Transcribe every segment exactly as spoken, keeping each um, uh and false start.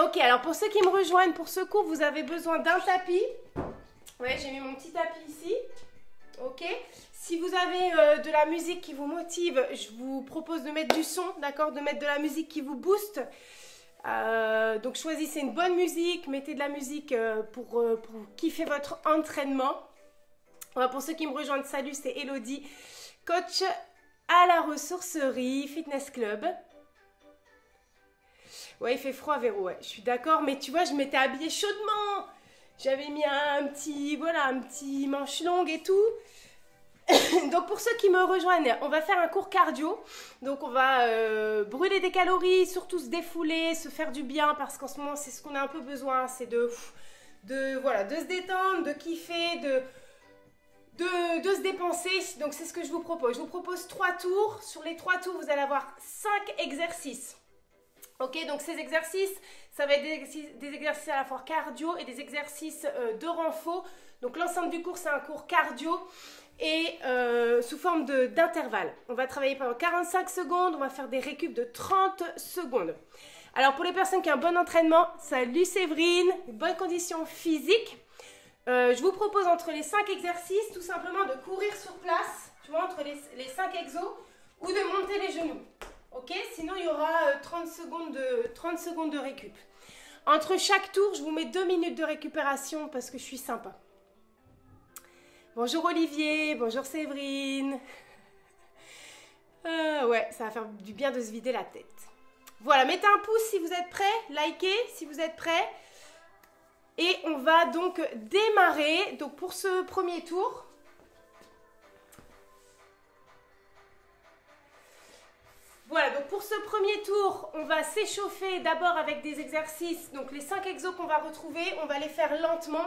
Ok, alors pour ceux qui me rejoignent pour ce cours, vous avez besoin d'un tapis. Ouais, j'ai mis mon petit tapis ici. Ok. Si vous avez euh, de la musique qui vous motive, je vous propose de mettre du son, d'accord, de mettre de la musique qui vous booste. Euh, donc choisissez une bonne musique, mettez de la musique euh, pour, euh, pour kiffer votre entraînement. Ouais, pour ceux qui me rejoignent, salut, c'est Élodie, coach à la Ressourcerie Fitness Club. Ouais, il fait froid, Véro, ouais, je suis d'accord, mais tu vois, je m'étais habillée chaudement. J'avais mis un petit, voilà, un petit manche longue et tout. Donc, pour ceux qui me rejoignent, on va faire un cours cardio. Donc, on va euh, brûler des calories, surtout se défouler, se faire du bien, parce qu'en ce moment, c'est ce qu'on a un peu besoin, c'est de, de, voilà, de se détendre, de kiffer, de... De, de se dépenser, donc c'est ce que je vous propose. Je vous propose trois tours. Sur les trois tours, vous allez avoir cinq exercices. Ok, donc ces exercices, ça va être des exercices, des exercices à la fois cardio et des exercices euh, de renfort. Donc l'ensemble du cours, c'est un cours cardio et euh, sous forme d'intervalle. On va travailler pendant quarante-cinq secondes, on va faire des récup de trente secondes. Alors pour les personnes qui ont un bon entraînement, salut Séverine, bonne condition physique. Euh, je vous propose entre les cinq exercices, tout simplement de courir sur place, tu vois, entre les, les cinq exos, ou de monter les genoux, ok? Sinon, il y aura euh, trente secondes de récup. Entre chaque tour, je vous mets deux minutes de récupération parce que je suis sympa. Bonjour Olivier, bonjour Séverine. Euh, ouais, ça va faire du bien de se vider la tête. Voilà, mettez un pouce si vous êtes prêts, likez si vous êtes prêts. Et on va donc démarrer. Donc pour ce premier tour, voilà, donc pour ce premier tour, on va s'échauffer d'abord avec des exercices. Donc les cinq exos qu'on va retrouver, on va les faire lentement.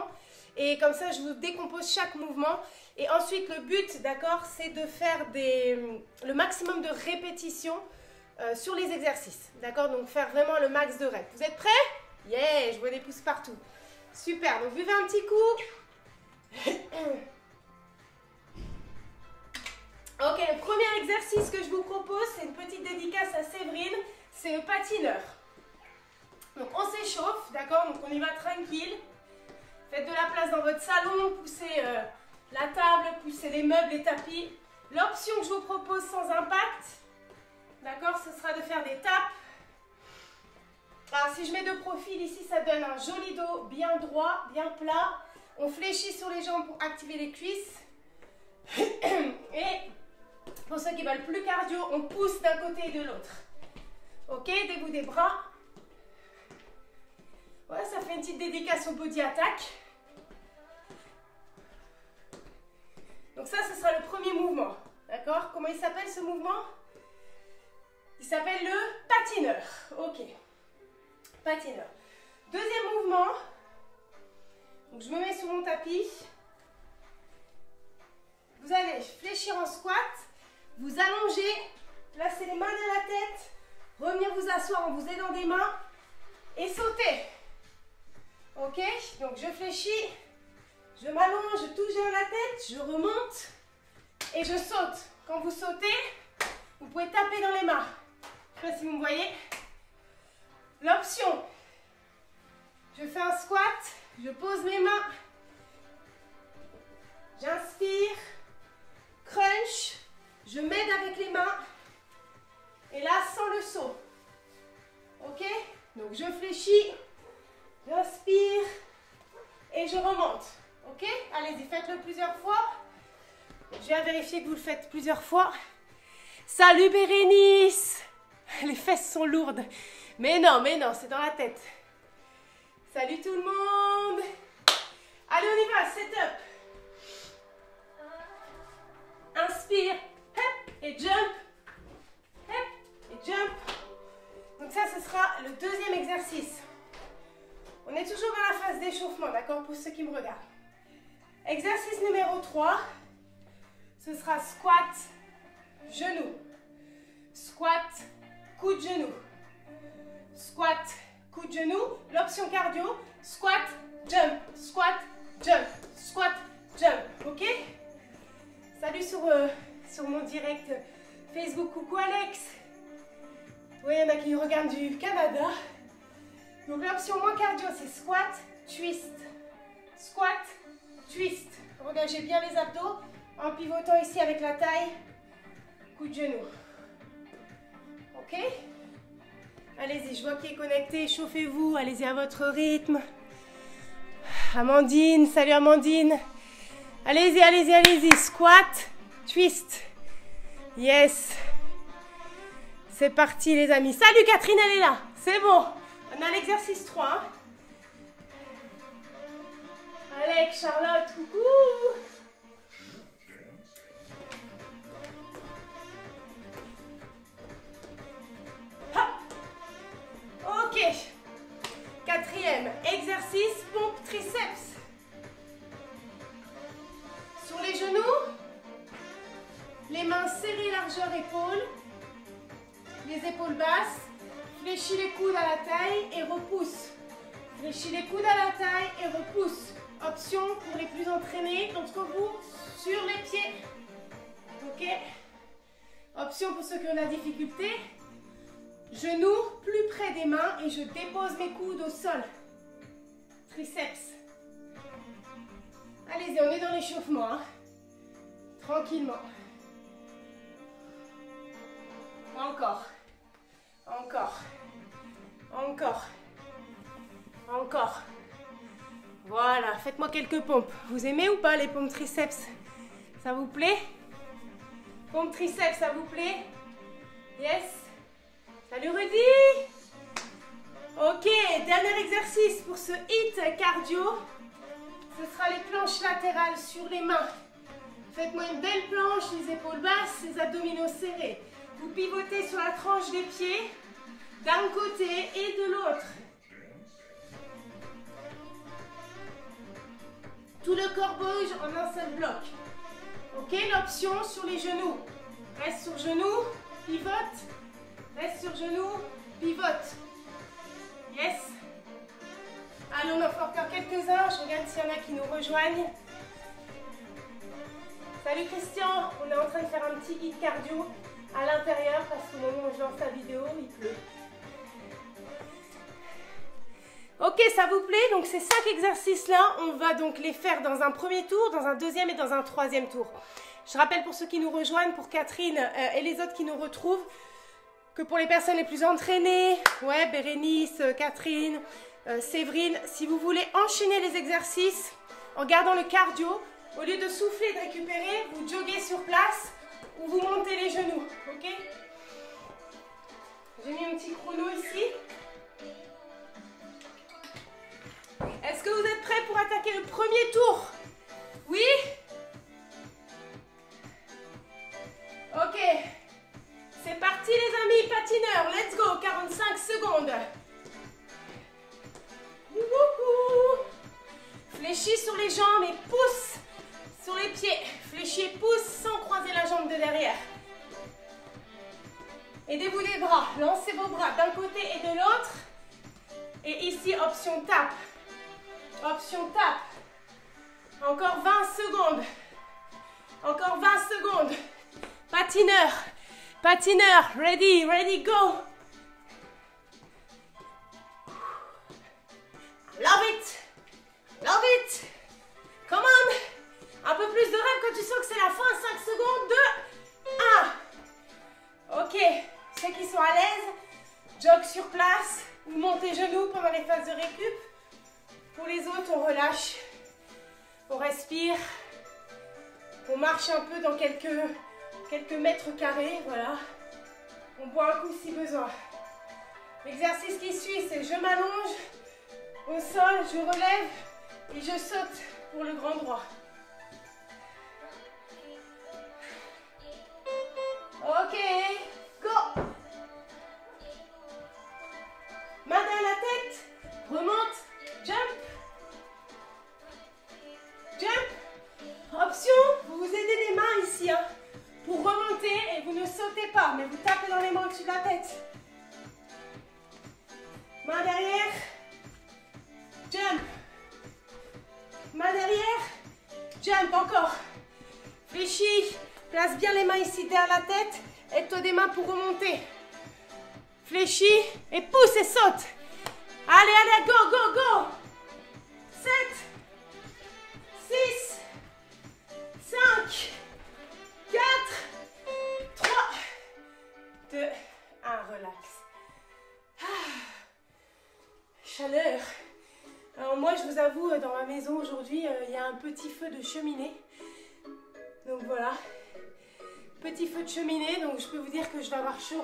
Et comme ça, je vous décompose chaque mouvement. Et ensuite, le but, d'accord, c'est de faire des, le maximum de répétitions euh, sur les exercices. D'accord, donc faire vraiment le max de reps. Vous êtes prêts? Yeah, je vois des pouces partout. Super, donc buvez un petit coup. Ok, le premier exercice que je vous propose, c'est une petite dédicace à Séverine, c'est le patineur. Donc on s'échauffe, d'accord? Donc on y va tranquille. Faites de la place dans votre salon, poussez euh, la table, poussez les meubles, les tapis. L'option que je vous propose sans impact, d'accord, ce sera de faire des tapes. Alors, si je mets de profil ici, ça donne un joli dos bien droit, bien plat. On fléchit sur les jambes pour activer les cuisses. Et pour ceux qui veulent plus cardio, on pousse d'un côté et de l'autre. Ok, des bouts des bras. Voilà, ça fait une petite dédicace au Body Attack. Donc ça, ce sera le premier mouvement. D'accord? Comment il s'appelle ce mouvement? Il s'appelle le patineur. Ok. Patineur. Deuxième mouvement, donc je me mets sur mon tapis, vous allez fléchir en squat, vous allonger, placer les mains derrière la tête, revenir vous asseoir en vous aidant des mains et sauter. Ok, donc je fléchis, je m'allonge, je touche derrière la tête, je remonte et je saute. Quand vous sautez, vous pouvez taper dans les mains. Je ne sais pas si vous me voyez. L'option, je fais un squat, je pose mes mains, j'inspire, crunch, je m'aide avec les mains et là sans le saut. Ok? Donc je fléchis, j'inspire et je remonte. Ok? Allez-y, faites-le plusieurs fois. Je viens vérifier que vous le faites plusieurs fois. Salut Bérénice! Les fesses sont lourdes. Mais non, mais non, c'est dans la tête. Salut tout le monde. Allez, on y va, set up. Inspire, hop, et jump, hop, et jump. Donc ça, ce sera le deuxième exercice. On est toujours dans la phase d'échauffement, d'accord, pour ceux qui me regardent. Exercice numéro trois, ce sera squat, genou. Squat, coup de genou. Squat, coup de genou, l'option cardio, squat, jump, squat, jump, squat, jump, ok? Salut sur, euh, sur mon direct Facebook, coucou Alex. Oui, il y en a qui regardent du Canada. Donc l'option moins cardio, c'est squat, twist, squat, twist. Engagez bien les abdos en pivotant ici avec la taille, coup de genou. Ok? Allez-y, je vois qui est connecté, chauffez-vous, allez-y à votre rythme. Amandine, salut Amandine. Allez-y, allez-y, allez-y, squat, twist. Yes. C'est parti les amis. Salut Catherine, elle est là. C'est bon. On a l'exercice trois. Hein. Alex, Charlotte, coucou. Ok, quatrième exercice, pompe triceps. Sur les genoux, les mains serrées largeur épaule, les épaules basses, fléchis les coudes à la taille et repousse. Fléchis les coudes à la taille et repousse. Option pour les plus entraînés d'entre vous sur les pieds. Ok, option pour ceux qui ont de la difficulté. Genoux plus près des mains et je dépose mes coudes au sol. Triceps. Allez-y, on est dans l'échauffement. Hein. Tranquillement. Encore. Encore. Encore. Encore. Voilà, faites-moi quelques pompes. Vous aimez ou pas les pompes triceps? Ça vous plaît? Pompes triceps, ça vous plaît? Yes. Salut Rudy! Ok, dernier exercice pour ce hit cardio. Ce sera les planches latérales sur les mains. Faites-moi une belle planche, les épaules basses, les abdominaux serrés. Vous pivotez sur la tranche des pieds, d'un côté et de l'autre. Tout le corps bouge en un seul bloc. Ok, l'option sur les genoux. Reste sur genoux, pivote. Reste sur genoux, pivote. Yes. Allez, on en fait encore quelques-uns. Je regarde s'il y en a qui nous rejoignent. Salut Christian. On est en train de faire un petit guide cardio à l'intérieur parce qu'au moment où je lance la vidéo, il pleut. Ok, ça vous plaît? Donc ces cinq exercices-là, on va donc les faire dans un premier tour, dans un deuxième et dans un troisième tour. Je rappelle pour ceux qui nous rejoignent, pour Catherine et les autres qui nous retrouvent, que pour les personnes les plus entraînées, ouais, Bérénice, Catherine, euh, Séverine, si vous voulez enchaîner les exercices en gardant le cardio, au lieu de souffler et de récupérer, vous joguez sur place ou vous montez les genoux, ok? J'ai mis un petit chrono ici. Est-ce que vous êtes prêts pour attaquer le premier tour? Oui? Ok. C'est parti les amis, patineurs, let's go, quarante-cinq secondes. Wouhou. Fléchis sur les jambes et pousse sur les pieds. Fléchis et pousse sans croiser la jambe de derrière. Aidez-vous les bras, lancez vos bras d'un côté et de l'autre. Et ici, option tape. Option tape. Encore vingt secondes. Encore vingt secondes. Patineurs. Patineur, ready, ready, go. Love it, love it. Come on. Un peu plus de rêve quand tu sens que c'est la fin. cinq secondes, deux, un. Ok, ceux qui sont à l'aise, jog sur place ou montez genoux pendant les phases de récup. Pour les autres, on relâche, on respire, on marche un peu dans quelques... quelques mètres carrés, voilà. On boit un coup si besoin. L'exercice qui suit, c'est je m'allonge au sol, je relève et je saute pour le grand droit. Ok, go. Main à la tête, remonte, jump. Jump. Option, vous vous aidez les mains ici, hein. Vous remontez et vous ne sautez pas, mais vous tapez dans les mains au-dessus de la tête. Main derrière, jump. Main derrière, jump, encore. Fléchis, place bien les mains ici derrière la tête. Aide-toi des mains pour remonter. Fléchis et pousse et saute. Allez, allez, go, go, go. sept, six, cinq, quatre, trois, deux, un. Relax. Ah, chaleur. Alors moi, je vous avoue, dans ma maison aujourd'hui, il euh, y a un petit feu de cheminée. Donc voilà. Petit feu de cheminée. Donc je peux vous dire que je vais avoir chaud.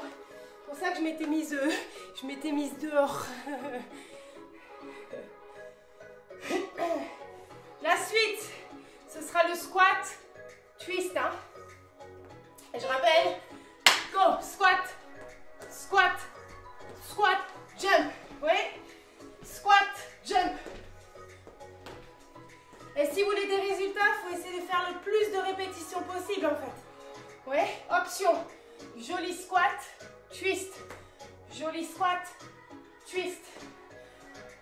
C'est pour ça que je m'étais mise, euh, je m'étais mise dehors. La suite, ce sera le squat twist. Hein. Et je rappelle, go, squat, squat, squat, jump. Oui, squat, jump. Et si vous voulez des résultats, il faut essayer de faire le plus de répétitions possible en fait. Oui, option, joli squat, twist, joli squat, twist.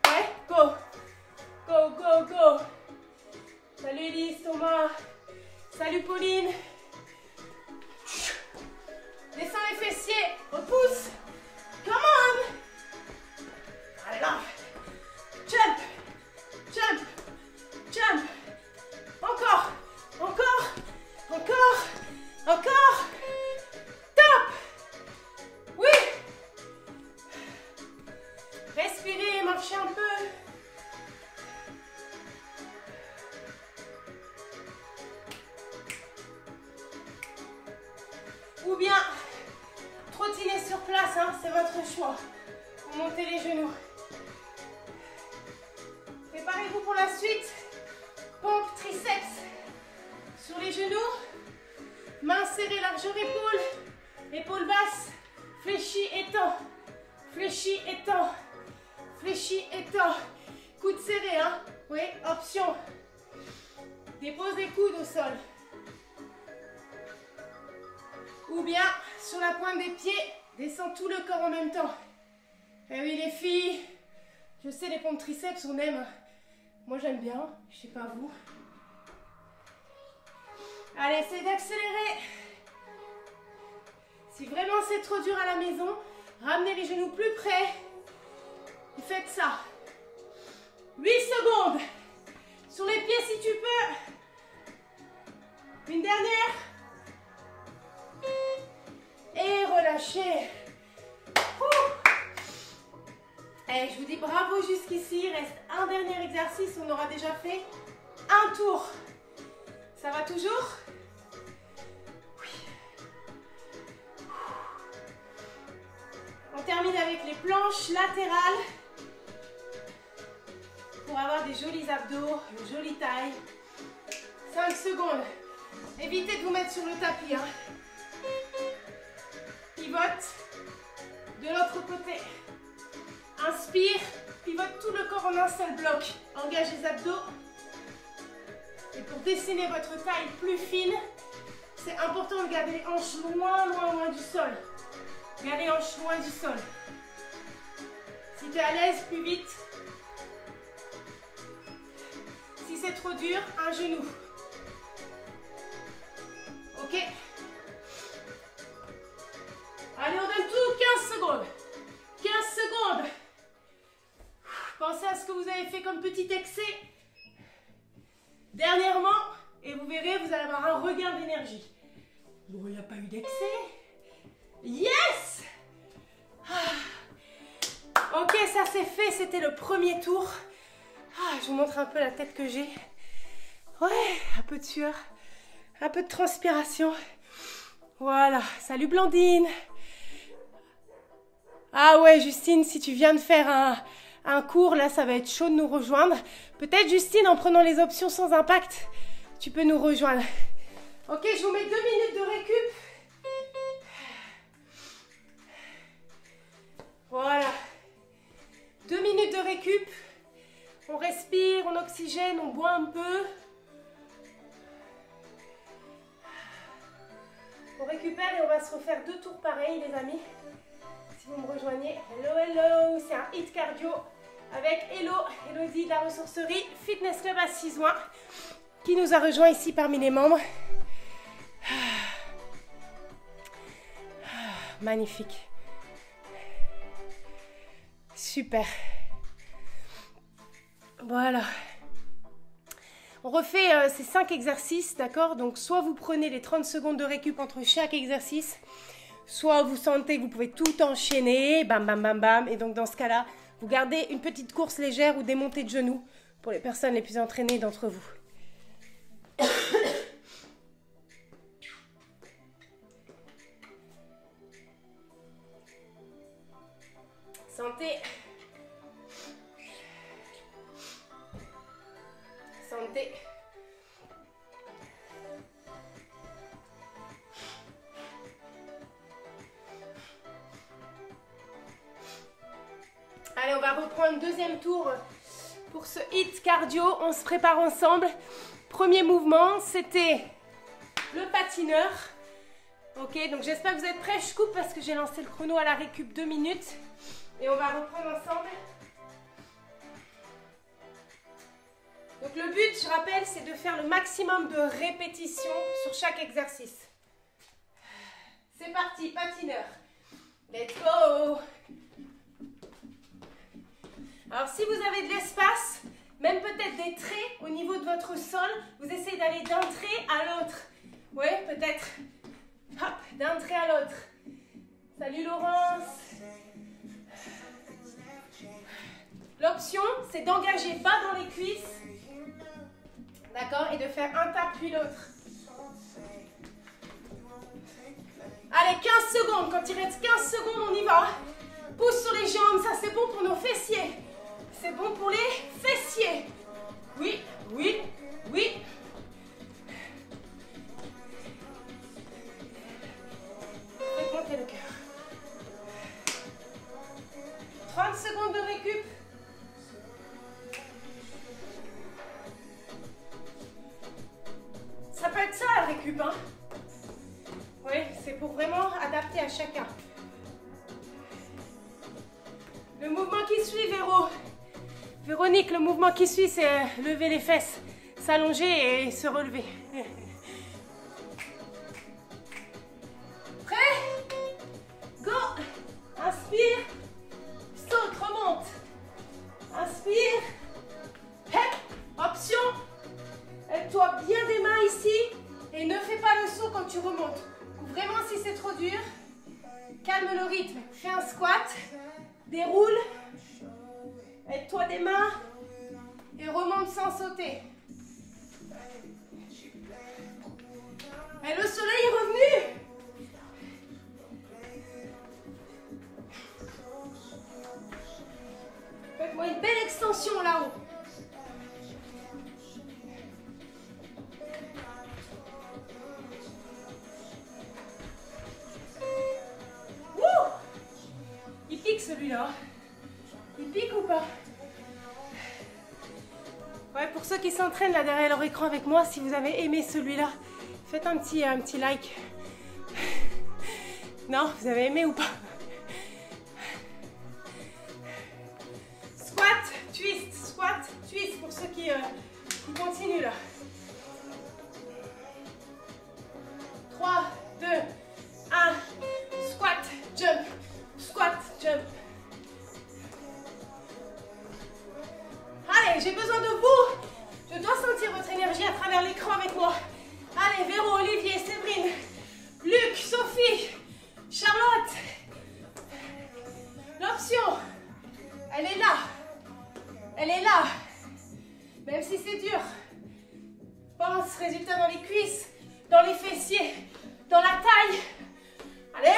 Ouais, go, go, go, go. Salut Elise, Thomas. Salut Pauline. Descends les fessiers, repousse. Come on. Voilà. Jump, jump, jump. Encore, encore, encore, encore. Top. Oui. Respirez, marchez un peu. Ou bien trottiner sur place, hein, c'est votre choix. Vous montez les genoux. Préparez-vous pour la suite. Pompe triceps sur les genoux. Mains serrées, largeur épaule. Épaule basse. Fléchis, étends. Fléchis, étends. Fléchis, étends. Coude serré, hein. Oui, option. Dépose les coudes au sol. Ou bien, sur la pointe des pieds, descends tout le corps en même temps. Eh oui, les filles, je sais, les pompes triceps, on aime. Moi, j'aime bien, je sais pas vous. Allez, essayez d'accélérer. Si vraiment c'est trop dur à la maison, ramenez les genoux plus près. Et faites ça. huit secondes. Sur les pieds, si tu peux. Une dernière. Et relâchez. Et je vous dis bravo jusqu'ici. Il reste un dernier exercice. On aura déjà fait un tour. Ça va toujours? Oui. On termine avec les planches latérales pour avoir des jolis abdos, une jolie taille. cinq secondes. Évitez de vous mettre sur le tapis. Hein. Pivote de l'autre côté. Inspire, pivote tout le corps en un seul bloc. Engage les abdos. Et pour dessiner votre taille plus fine, c'est important de garder les hanches loin, loin, loin du sol. Garde les hanches loin du sol. Si tu es à l'aise, plus vite. Si c'est trop dur, un genou. Ok. Allez, on donne tout, quinze secondes. quinze secondes. Pensez à ce que vous avez fait comme petit excès dernièrement et vous verrez, vous allez avoir un regain d'énergie. Bon, il n'y a pas eu d'excès. Yes! Ah. Ok, ça c'est fait, c'était le premier tour. Ah, je vous montre un peu la tête que j'ai. Ouais, un peu de sueur, un peu de transpiration. Voilà, salut Blandine. Ah ouais, Justine, si tu viens de faire un, un cours, là, ça va être chaud de nous rejoindre. Peut-être, Justine, en prenant les options sans impact, tu peux nous rejoindre. Ok, je vous mets deux minutes de récup. Voilà. Deux minutes de récup. On respire, on oxygène, on boit un peu. On récupère et on va se refaire deux tours pareils, les amis. Si vous me rejoignez, hello, hello, c'est un hit cardio avec Hello, Élodie de la Ressourcerie Fitness Club à Cysoing, qui nous a rejoint ici parmi les membres. Magnifique. Super. Voilà. On refait euh, ces cinq exercices, d'accord? Donc, soit vous prenez les trente secondes de récup entre chaque exercice, soit vous sentez que vous pouvez tout enchaîner, bam, bam, bam, bam. Et donc, dans ce cas-là, vous gardez une petite course légère ou des montées de genoux pour les personnes les plus entraînées d'entre vous. Sentez... Sentez... Allez, on va reprendre deuxième tour pour ce hit cardio. On se prépare ensemble. Premier mouvement, c'était le patineur. Ok, donc j'espère que vous êtes prêts. Je coupe parce que j'ai lancé le chrono à la récup deux minutes. Et on va reprendre ensemble. Donc le but, je rappelle, c'est de faire le maximum de répétitions sur chaque exercice. C'est parti, patineur. Let's go! Alors, si vous avez de l'espace, même peut-être des traits au niveau de votre sol, vous essayez d'aller d'un trait à l'autre. Oui, peut-être. Hop, d'un trait à l'autre. Salut Laurence. L'option, c'est d'engager pas dans les cuisses. D'accord? Et de faire un tas puis l'autre. Allez, quinze secondes. Quand il reste quinze secondes, on y va. Pousse sur les jambes. Ça, c'est bon pour nos fessiers. C'est bon pour les fessiers. Oui, oui, oui. Faites monter le cœur. trente secondes de récup. Ça peut être ça la récup, hein. Oui, c'est pour vraiment adapter à chacun. Le mouvement qui suit, Véro. Véronique, le mouvement qui suit, c'est lever les fesses, s'allonger et se relever. Prêt? Go! Inspire, saute, remonte. Inspire. Hep. Option. Aide-toi bien des mains ici et ne fais pas le saut quand tu remontes. Vraiment, si c'est trop dur, calme le rythme. Fais un squat, déroule. Aide-toi des mains et remonte sans sauter. Et le soleil est revenu. Faites-moi une belle extension là-haut. Wouh! Il pique celui-là. Il pique ou pas? Ouais, pour ceux qui s'entraînent là derrière leur écran avec moi, si vous avez aimé celui-là, faites un petit, un petit like. Non, vous avez aimé ou pas? Squat, twist, squat, twist pour ceux qui, euh, qui continuent là. trois, deux, un. Squat, jump, squat, jump. Allez, j'ai besoin de vous. Je dois sentir votre énergie à travers l'écran avec moi. Allez, Véro, Olivier, Séverine, Luc, Sophie, Charlotte. L'option, elle est là. Elle est là. Même si c'est dur. Pense, résultat dans les cuisses, dans les fessiers, dans la taille. Allez.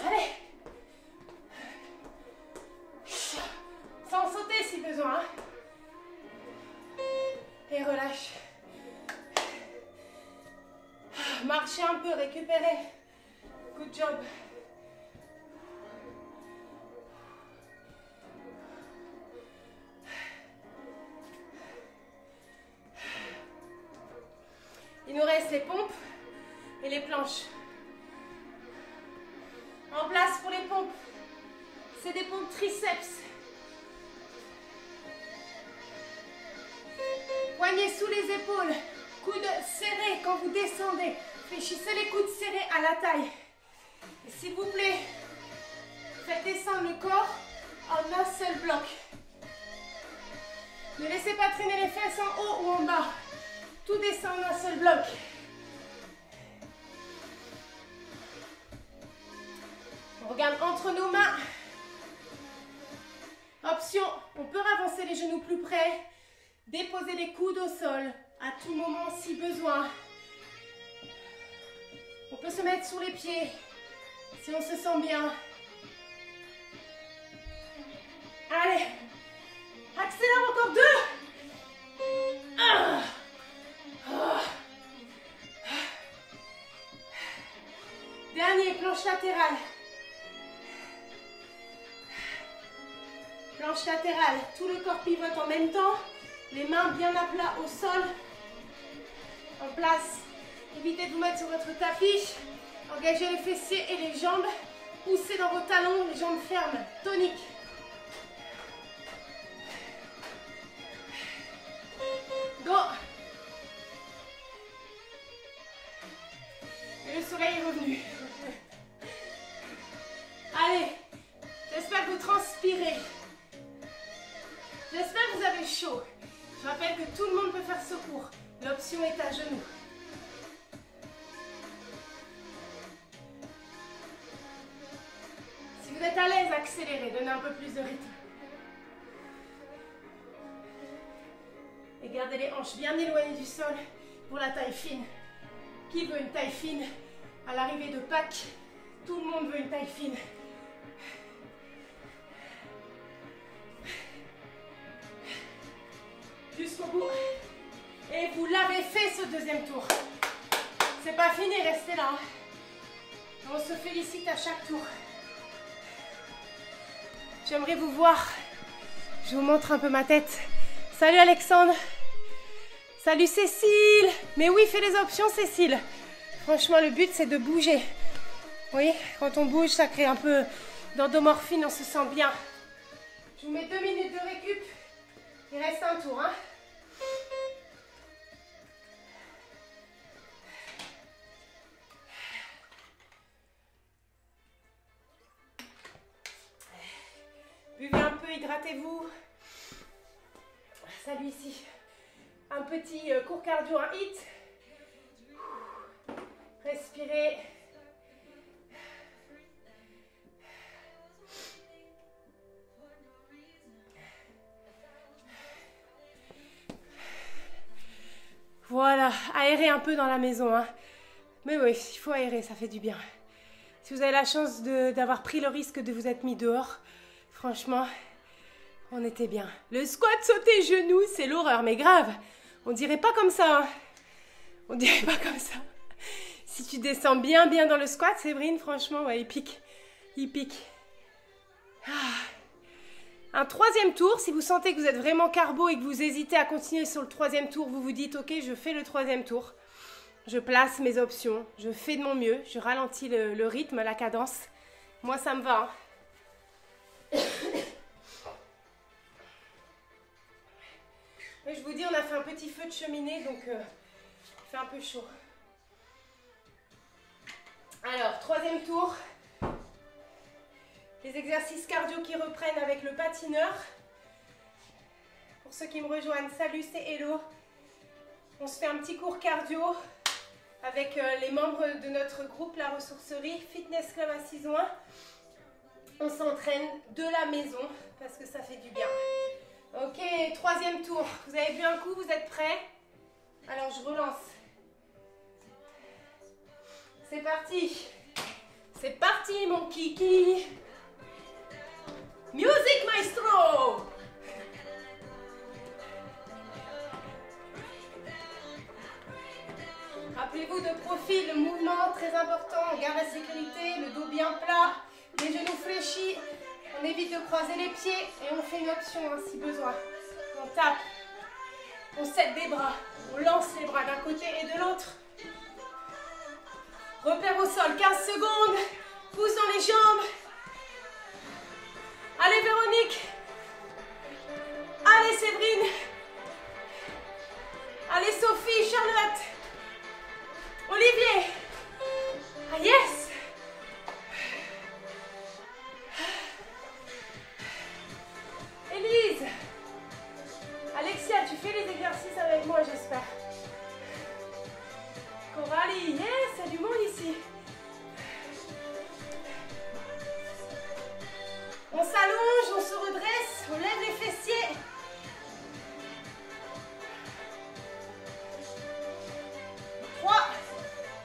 Allez. Sans sauter si besoin. Et relâche. Marchez un peu, récupérez. Good job. Il nous reste les pompes et les planches. En place pour les pompes. C'est des pompes triceps. Poignets sous les épaules. Coudes serrés quand vous descendez. Fléchissez les coudes serrés à la taille. S'il vous plaît, faites descendre le corps en un seul bloc. Ne laissez pas traîner les fesses en haut ou en bas. Tout descend en un seul bloc. On regarde entre nos mains. Option, on peut avancer les genoux plus près, déposer les coudes au sol à tout moment si besoin. On peut se mettre sur les pieds si on se sent bien. Allez, accélère encore deux. Un. Dernier, planche latérale. Planche latérale, tout le corps pivote en même temps, les mains bien à plat au sol, en place. Évitez de vous mettre sur votre tapis, engagez les fessiers et les jambes, poussez dans vos talons, les jambes fermes, tonique. Go. Et le soleil est revenu. Allez, j'espère que vous transpirez. J'espère que vous avez chaud. Je rappelle que tout le monde peut faire ce cours. L'option est à genoux. Si vous êtes à l'aise, accélérez. Donnez un peu plus de rythme. Et gardez les hanches bien éloignées du sol pour la taille fine. Qui veut une taille fine? À l'arrivée de Pâques, tout le monde veut une taille fine. Jusqu'au bout. Et vous l'avez fait ce deuxième tour. C'est pas fini, restez là. On se félicite à chaque tour. J'aimerais vous voir. Je vous montre un peu ma tête. Salut Alexandre. Salut Cécile. Mais oui, fais les options Cécile. Franchement, le but c'est de bouger. Vous voyez, quand on bouge, ça crée un peu d'endomorphine, on se sent bien. Je vous mets deux minutes de récup. Il reste un tour, hein. Buvez un peu, hydratez-vous. Salut ici. Un petit court cardio, un hit. Respirez. Voilà, aérez un peu dans la maison, hein. Mais oui, il faut aérer, ça fait du bien. Si vous avez la chance d'avoir pris le risque de vous être mis dehors, franchement, on était bien. Le squat sauté genoux, c'est l'horreur, mais grave. On dirait pas comme ça, hein. On dirait pas comme ça. Si tu descends bien, bien dans le squat, Séverine, franchement, ouais, il pique. Il pique. Ah. Un troisième tour, si vous sentez que vous êtes vraiment carbo et que vous hésitez à continuer sur le troisième tour, vous vous dites « Ok, je fais le troisième tour, je place mes options, je fais de mon mieux, je ralentis le, le rythme, la cadence. » Moi, ça me va. Hein. Et je vous dis, on a fait un petit feu de cheminée, donc euh, il fait un peu chaud. Alors, troisième tour. Les exercices cardio qui reprennent avec le patineur. Pour ceux qui me rejoignent, salut, c'est Hello. On se fait un petit cours cardio avec les membres de notre groupe La Ressourcerie Fitness Club à Cysoing. On s'entraîne de la maison parce que ça fait du bien. Ok, troisième tour. Vous avez bu un coup, vous êtes prêts? Alors je relance. C'est parti. C'est parti mon kiki. Music maestro! Rappelez-vous de profil, le mouvement très important, on garde la sécurité, le dos bien plat, les genoux fléchis, on évite de croiser les pieds et on fait une option hein, si besoin. On tape, on set des bras, on lance les bras d'un côté et de l'autre. Repère au sol, quinze secondes, pousse dans les jambes. Allez Véronique, allez Séverine, allez Sophie, Charlotte, Olivier, ah yes, Allez, yes, il y a du monde ici. On s'allonge, on se redresse, on lève les fessiers. trois,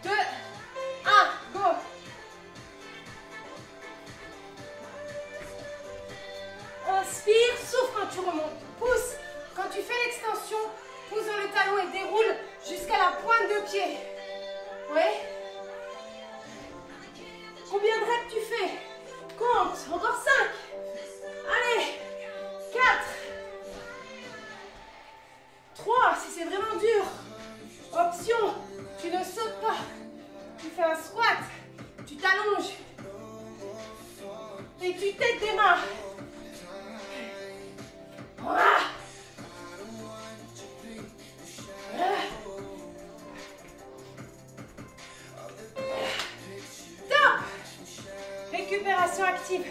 deux, un, go. Inspire, souffle quand tu remontes. Pousse. Quand tu fais l'extension, pousse dans le talon et déroule jusqu'à la pointe de pied. Ouais. Combien de reps tu fais? Compte. Encore cinq. Allez. quatre. trois. Si c'est vraiment dur. Option. Tu ne sautes pas. Tu fais un squat. Tu t'allonges. Et tu têtes tes mains. Ah. Récupération active.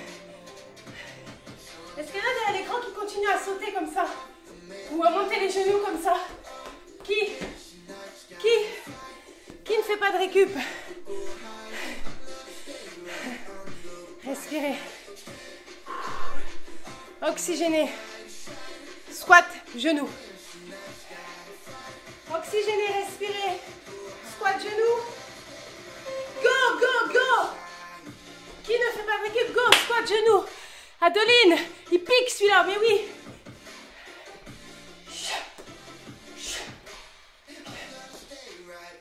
Est-ce qu'il y en a derrière l'écran qui continue à sauter comme ça ou à monter les genoux comme ça? Qui Qui Qui ne fait pas de récup? Respirez. Oxygénez. Squat, genou. Oxygénez, respirez. Squat, genou. Go, go, go. Qui ne fait pas de récup? Go, squat, genou. Adeline, il pique celui-là, mais oui.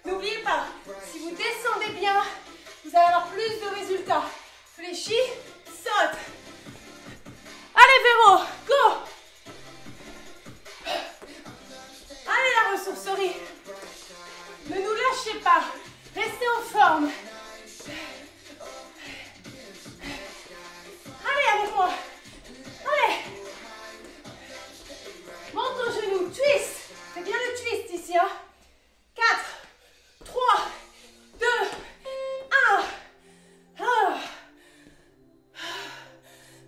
N'oubliez pas, si vous descendez bien, vous allez avoir plus de résultats. Fléchis, saute. Allez, Véro, go. Allez, la ressourcerie. Ne nous lâchez pas. Restez en forme. Allez avec moi. Allez. Monte ton genou. Twist. Fais bien le twist ici. Hein. quatre, trois, deux, un. Ah.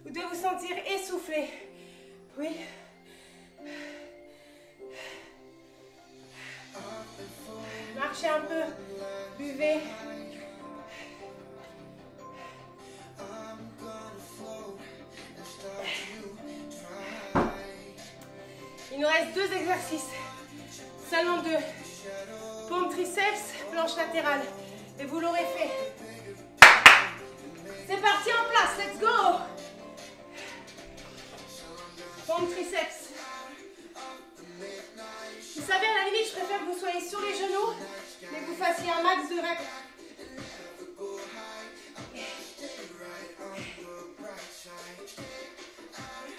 Vous devez vous sentir essoufflé. Oui. Marchez un peu. Buvez. Il nous reste deux exercices, seulement deux. Pompe triceps, planche latérale. Et vous l'aurez fait. C'est parti, en place, let's go. Pompe triceps. Vous savez, à la limite, je préfère que vous soyez sur les genoux, mais que vous fassiez un max de reps.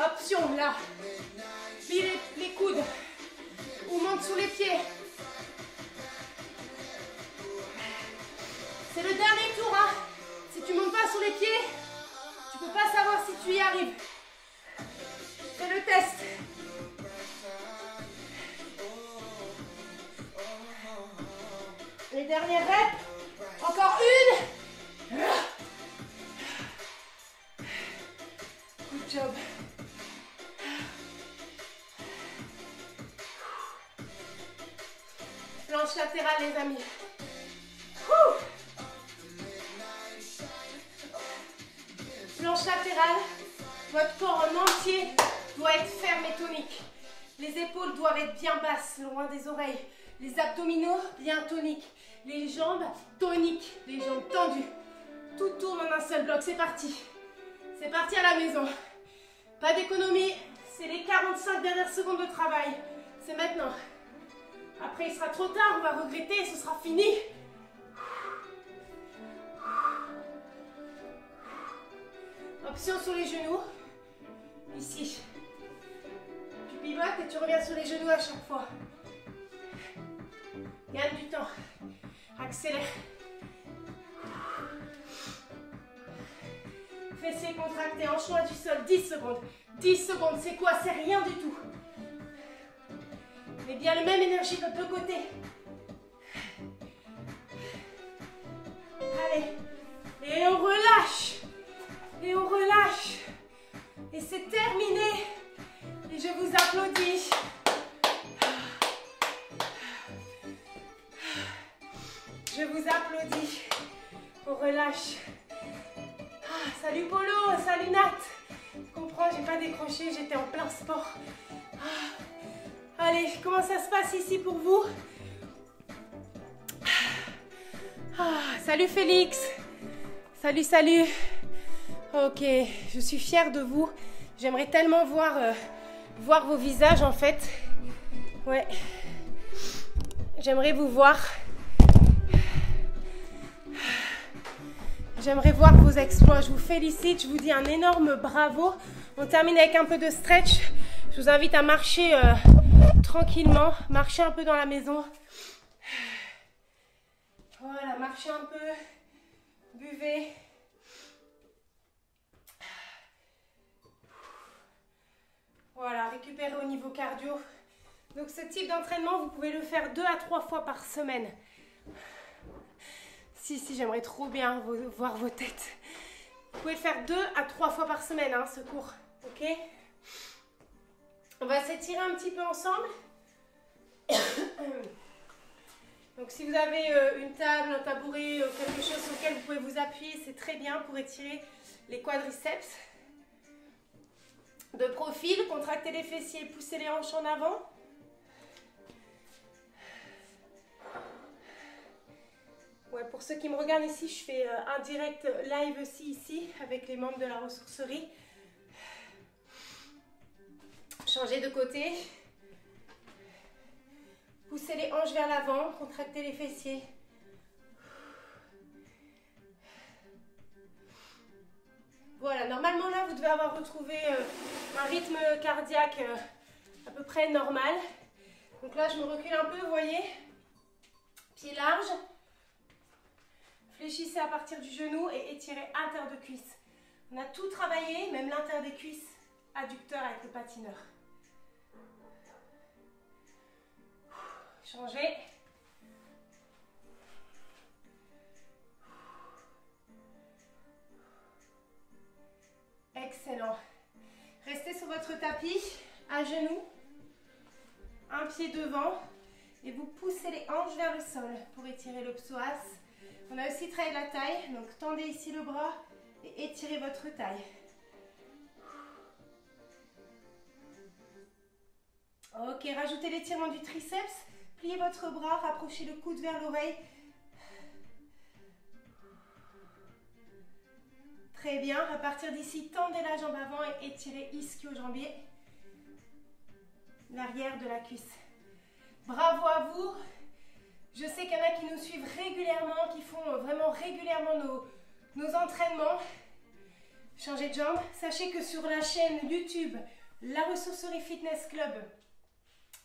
Option, là. Plie les, les coudes ou monte sous les pieds. C'est le dernier tour. Hein. Si tu ne montes pas sous les pieds, tu ne peux pas savoir si tu y arrives. C'est le test. Les dernières reps. Encore une. Good job. Planche latérale, les amis. Ouh. Planche latérale, votre corps en entier doit être ferme et tonique. Les épaules doivent être bien basses, loin des oreilles. Les abdominaux, bien toniques. Les jambes, toniques. Les jambes tendues. Tout tourne en un seul bloc. C'est parti. C'est parti à la maison. Pas d'économie. C'est les quarante-cinq dernières secondes de travail. C'est maintenant. Après, il sera trop tard, on va regretter et ce sera fini. Option sur les genoux. Ici. Tu pivotes et tu reviens sur les genoux à chaque fois. Gagne du temps. Accélère. Fessiers contractés, hanches loin du sol. dix secondes. dix secondes, c'est quoi? C'est rien du tout. Mais bien la même énergie de l'autre côté. Allez. Et on relâche. Et on relâche. Et c'est terminé. Et je vous applaudis. Je vous applaudis. On relâche. Ah, salut Polo, salut Nat. Je comprends, j'ai pas décroché, j'étais en plein sport. Ah. Allez, comment ça se passe ici pour vous? Ah, salut Félix. Salut, salut. Ok, je suis fière de vous. J'aimerais tellement voir, euh, voir vos visages en fait. Ouais. J'aimerais vous voir. J'aimerais voir vos exploits. Je vous félicite. Je vous dis un énorme bravo. On termine avec un peu de stretch. Je vous invite à marcher euh, tranquillement. Marchez un peu dans la maison. Voilà, marchez un peu. Buvez. Voilà, récupérez au niveau cardio. Donc ce type d'entraînement, vous pouvez le faire deux à trois fois par semaine. Si, si, j'aimerais trop bien vous, voir vos têtes. Vous pouvez le faire deux à trois fois par semaine, hein, ce cours. Ok? On va s'étirer un petit peu ensemble. Donc si vous avez euh, une table, un tabouret, euh, quelque chose sur lequel vous pouvez vous appuyer, c'est très bien pour étirer les quadriceps. De profil, contractez les fessiers, poussez les hanches en avant. Ouais, pour ceux qui me regardent ici, je fais un direct live aussi ici avec les membres de la ressourcerie. Changez de côté. Poussez les hanches vers l'avant, contractez les fessiers. Voilà, normalement là, vous devez avoir retrouvé euh, un rythme cardiaque euh, à peu près normal. Donc là, je me recule un peu, vous voyez. Pied large. Fléchissez à partir du genou et étirez intérieur de cuisse. On a tout travaillé, même l'intérieur des cuisses, adducteur avec le patineur. Changez. Excellent. Restez sur votre tapis, à genoux, un pied devant et vous poussez les hanches vers le sol pour étirer le psoas. On a aussi travaillé la taille, donc tendez ici le bras et étirez votre taille. Ok, rajoutez l'étirement du triceps, pliez votre bras, rapprochez le coude vers l'oreille. Très bien, à partir d'ici, tendez la jambe avant et étirez ischio-jambier, l'arrière de la cuisse. Bravo à vous! Je sais qu'il y en a qui nous suivent régulièrement, qui font vraiment régulièrement nos, nos entraînements. Changez de jambe. Sachez que sur la chaîne YouTube, La Ressourcerie Fitness Club,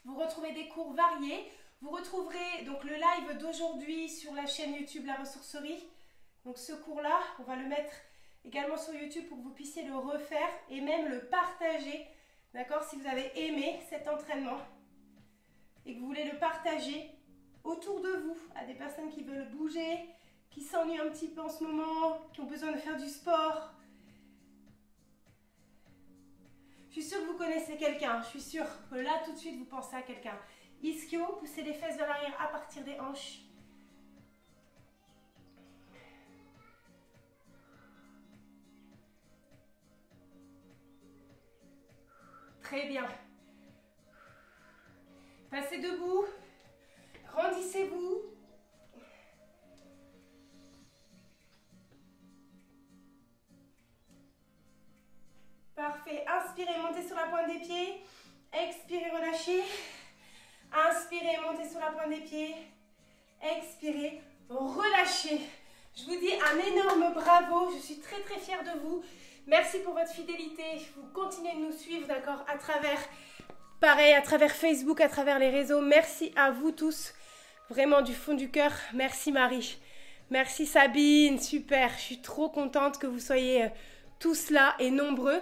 vous retrouvez des cours variés. Vous retrouverez donc le live d'aujourd'hui sur la chaîne YouTube La Ressourcerie. Donc ce cours-là, on va le mettre également sur YouTube pour que vous puissiez le refaire et même le partager, d'accord, si vous avez aimé cet entraînement et que vous voulez le partager autour de vous, à des personnes qui veulent bouger, qui s'ennuient un petit peu en ce moment, qui ont besoin de faire du sport. Je suis sûre que vous connaissez quelqu'un, je suis sûre que là tout de suite vous pensez à quelqu'un. Ischio, poussez les fesses vers l'arrière à partir des hanches. Très bien. Passez debout. Grandissez-vous. Parfait. Inspirez, montez sur la pointe des pieds. Expirez, relâchez. Inspirez, montez sur la pointe des pieds. Expirez, relâchez. Je vous dis un énorme bravo. Je suis très très fière de vous. Merci pour votre fidélité. Vous continuez de nous suivre, d'accord, à travers, pareil, à travers Facebook, à travers les réseaux. Merci à vous tous, vraiment du fond du cœur. Merci Marie, merci Sabine, super. Je suis trop contente que vous soyez tous là et nombreux.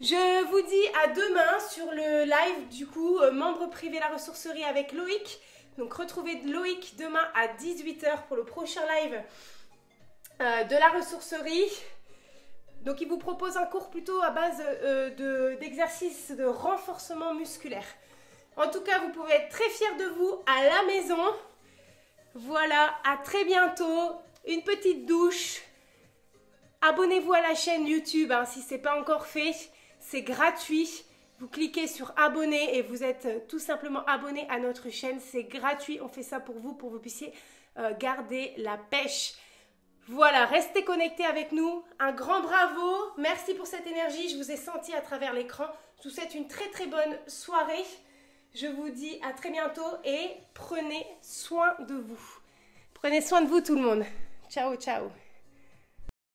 Je vous dis à demain sur le live, du coup, membre privé La Ressourcerie avec Loïc. Donc retrouvez Loïc demain à dix-huit heures pour le prochain live euh, de La Ressourcerie. Donc, il vous propose un cours plutôt à base euh, d'exercices de, de renforcement musculaire. En tout cas, vous pouvez être très fiers de vous à la maison. Voilà, à très bientôt. Une petite douche. Abonnez-vous à la chaîne YouTube hein, si ce n'est pas encore fait. C'est gratuit. Vous cliquez sur abonner et vous êtes tout simplement abonné à notre chaîne. C'est gratuit. On fait ça pour vous, pour que vous puissiez euh, garder la pêche. Voilà, restez connectés avec nous. Un grand bravo. Merci pour cette énergie. Je vous ai senti à travers l'écran. Je vous souhaite une très très bonne soirée. Je vous dis à très bientôt et prenez soin de vous. Prenez soin de vous tout le monde. Ciao, ciao.